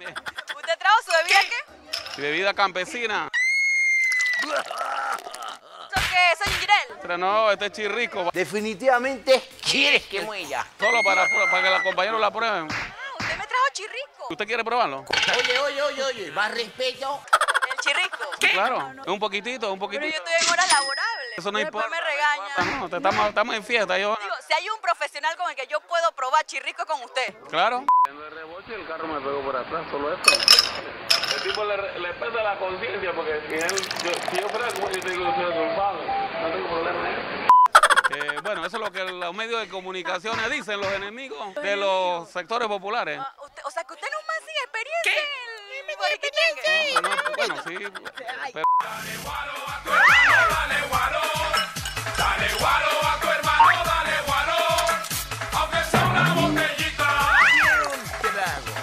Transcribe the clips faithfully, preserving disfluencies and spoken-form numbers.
¿Usted trajo su bebida qué? ¿Qué? Bebida campesina. ¿Eso qué es, señor Jirel? Pero no, este es chirrico. Definitivamente quieres que muera. Solo para, para que los compañeros la prueben. Ah, usted me trajo chirrico. ¿Usted quiere probarlo? Oye, oye, oye, oye, más respeto. ¿El chirrico? ¿Qué? Claro, no, no. Un poquitito, un poquitito. Pero yo estoy en hora laborable. Eso no importa. Después me regaña. No, te estamos, estamos en fiesta. Yo... Digo, si hay un profesional con el que yo puedo probar chirrico con usted. Claro. En el rebote el carro me pegó por atrás, solo esto. El tipo le, le pesa la conciencia porque si, él, yo, si yo fuera como yo te digo, yo soy culpable, no tengo problema. Eh, bueno, eso es lo que los medios de comunicación dicen, los enemigos de los sectores populares. Uh, usted, o sea, que usted no es más sin experiencia. ¿Qué? ¿Qué? No, no, bueno, sí. Pero... Dale guaro a tu hermano, dale guaro. Dale guaro a tu hermano, dale guaro. Aunque sea una botellita.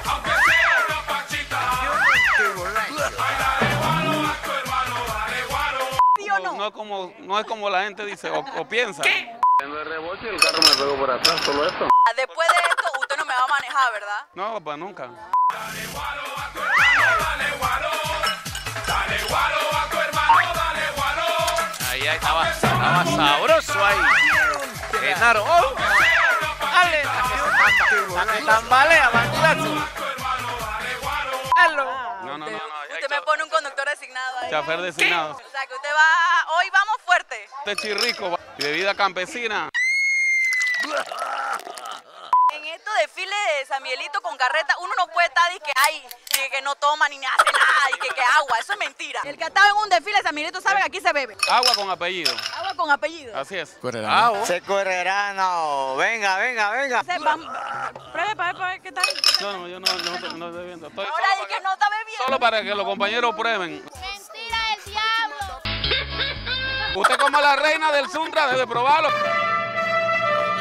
Aunque sea una pachita. Ay, dale guaro a tu hermano, dale guaro. ¿Sí o no? No, no, como, no es como la gente dice o, o piensa. ¿Qué? En el rebote el carro me pegó por atrás, solo esto. Después de esto, usted no me va a manejar, ¿verdad? No, papá, nunca. Dale guaro a tu hermano. Dale guaro, dale guaro a tu hermano, dale guaro. Ahí, ahí estaba, estaba sabroso ahí. Genaro, oh, dale, la que tambalea, bandazo. Hello. No, no, no, no. Usted me pone un conductor designado ahí. Chofer designado. O sea que usted va, hoy vamos fuerte. Este es chirrico, bebida campesina. En estos desfiles de San Miguelito con carreta, uno no puede estar y que hay, y que no toma ni hace nada, y que, que agua, eso es mentira. El que ha estado en un desfile de San Miguelito sabe que aquí se bebe. Agua con apellido. Agua con apellido. Así es. Correrano. Se correrano. Venga, venga, venga. Pruebe para ver, para ver qué tal. No, no, yo no, no, no, no estoy viendo. Estoy ahora di que no está bebiendo. Solo para que los compañeros prueben. Mentira del diablo. Usted como la reina del Sundra debe probarlo.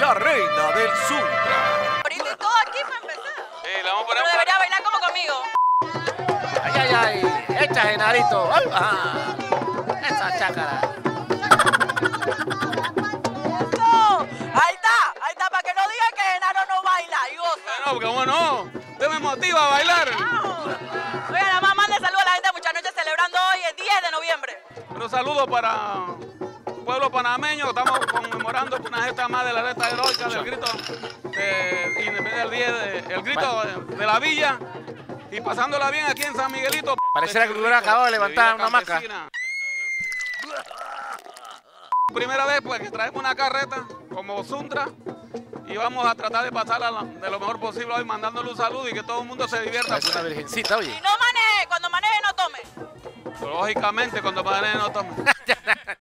La reina del Sundra. Pero y todo aquí para empezar. Sí, la vamos a poner. Pero debería bailar como conmigo. Ay, ay, ay. Echa, Genarito. Ajá. Esa chácara. ¡No! Ahí está. Ahí está. Para que no digan que Genaro no baila y goza. No, porque cómo no. Usted me motiva a bailar. Wow. Oiga, nada más mande saludos a la gente de Muchas Noches celebrando hoy el diez de noviembre. Un saludo para... pueblo panameño, estamos conmemorando una gesta más de la gesta heroica del grito eh, del grito de, de la villa y pasándola bien aquí en San Miguelito. Pareciera que hubiera acabado de levantar una maca. Primera vez pues que traemos una carreta como Sundra y vamos a tratar de pasarla de lo mejor posible hoy mandándole un saludo y que todo el mundo se divierta. Es una virgencita, oye. Y no maneje, cuando maneje no tome. Lógicamente, cuando maneje no tome.